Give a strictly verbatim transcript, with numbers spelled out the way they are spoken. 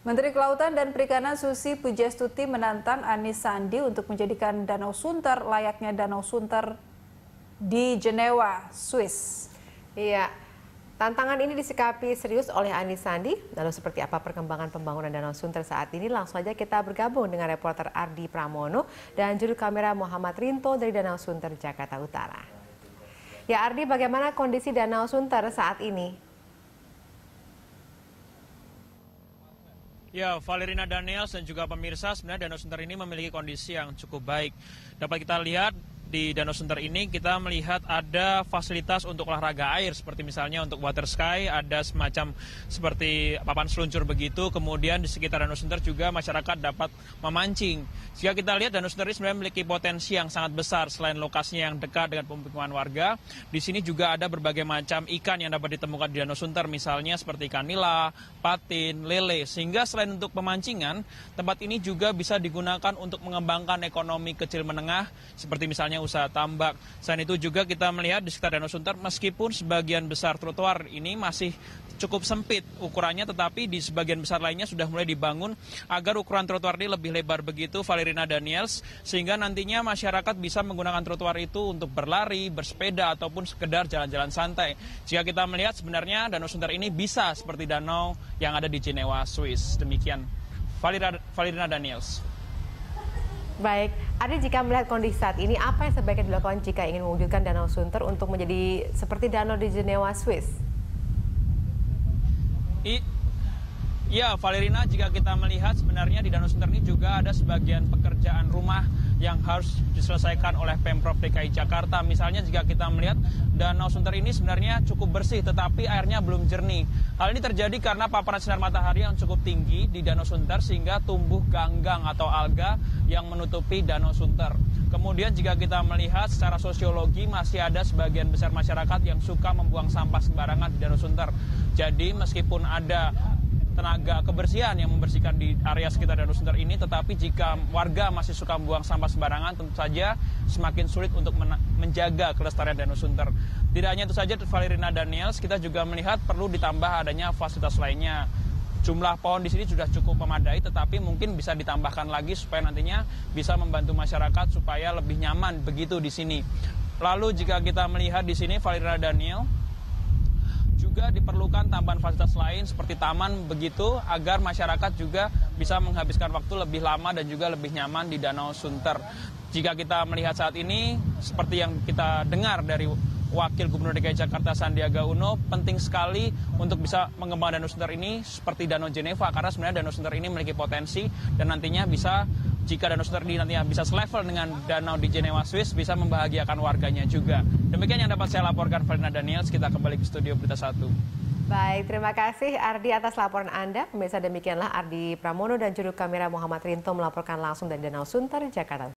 Menteri Kelautan dan Perikanan Susi Pudjiastuti menantang Anies Sandi untuk menjadikan Danau Sunter layaknya Danau Sunter di Jenewa, Swiss. Iya, tantangan ini disikapi serius oleh Anies Sandi. Lalu seperti apa perkembangan pembangunan Danau Sunter saat ini? Langsung aja kita bergabung dengan reporter Ardi Pramono dan juru kamera Muhammad Rinto dari Danau Sunter, Jakarta Utara. Ya Ardi, bagaimana kondisi Danau Sunter saat ini? Ya, Valerina Daniels dan juga pemirsa, sebenarnya Danau Sunter ini memiliki kondisi yang cukup baik. Dapat kita lihat di Danau Sunter ini, kita melihat ada fasilitas untuk olahraga air, seperti misalnya untuk water sky, ada semacam seperti papan seluncur begitu. Kemudian di sekitar Danau Sunter juga masyarakat dapat memancing. Jika kita lihat, Danau Sunter ini sebenarnya memiliki potensi yang sangat besar. Selain lokasinya yang dekat dengan pemukiman warga, di sini juga ada berbagai macam ikan yang dapat ditemukan di Danau Sunter, misalnya seperti ikan nila, patin, lele. Sehingga selain untuk pemancingan, tempat ini juga bisa digunakan untuk mengembangkan ekonomi kecil menengah, seperti misalnya usaha tambak. Selain itu juga kita melihat di sekitar Danau Sunter, meskipun sebagian besar trotoar ini masih cukup sempit ukurannya, tetapi di sebagian besar lainnya sudah mulai dibangun agar ukuran trotoar ini lebih lebar begitu, Valerina Daniels, sehingga nantinya masyarakat bisa menggunakan trotoar itu untuk berlari, bersepeda, ataupun sekedar jalan-jalan santai. Jika kita melihat, sebenarnya Danau Sunter ini bisa seperti danau yang ada di Jenewa, Swiss. Demikian, Valerina Daniels. Baik, Ardi, jika melihat kondisi saat ini, apa yang sebaiknya dilakukan jika ingin mewujudkan Danau Sunter untuk menjadi seperti danau di Jenewa, Swiss? I Ya, Valerina, jika kita melihat sebenarnya di Danau Sunter ini juga ada sebagian pekerjaan rumah yang harus diselesaikan oleh Pemprov D K I Jakarta. Misalnya jika kita melihat Danau Sunter ini sebenarnya cukup bersih, tetapi airnya belum jernih. Hal ini terjadi karena paparan sinar matahari yang cukup tinggi di Danau Sunter sehingga tumbuh ganggang atau alga yang menutupi Danau Sunter. Kemudian jika kita melihat secara sosiologi, masih ada sebagian besar masyarakat yang suka membuang sampah sembarangan di Danau Sunter. Jadi meskipun ada tenaga kebersihan yang membersihkan di area sekitar Danau Sunter ini, tetapi jika warga masih suka membuang sampah sembarangan, tentu saja semakin sulit untuk menjaga kelestarian Danau Sunter. Tidak hanya itu saja, Valerina Daniels, kita juga melihat perlu ditambah adanya fasilitas lainnya. Jumlah pohon di sini sudah cukup memadai, tetapi mungkin bisa ditambahkan lagi supaya nantinya bisa membantu masyarakat supaya lebih nyaman begitu di sini. Lalu jika kita melihat di sini, Valerina Daniels, juga diperlukan tambahan fasilitas lain seperti taman begitu agar masyarakat juga bisa menghabiskan waktu lebih lama dan juga lebih nyaman di Danau Sunter. Jika kita melihat saat ini, seperti yang kita dengar dari Wakil Gubernur D K I Jakarta Sandiaga Uno, penting sekali untuk bisa mengembangkan Danau Sunter ini seperti Danau Jenewa, karena sebenarnya Danau Sunter ini memiliki potensi dan nantinya bisa, jika Danau Sunter ini nantinya bisa selevel dengan danau di Jenewa, Swiss, bisa membahagiakan warganya juga. Demikian yang dapat saya laporkan, Valerina Daniels. Kita kembali ke studio Berita Satu. Baik, terima kasih Ardi atas laporan Anda. Pemirsa, demikianlah Ardi Pramono dan juru kamera Muhammad Rinto melaporkan langsung dari Danau Sunter, Jakarta.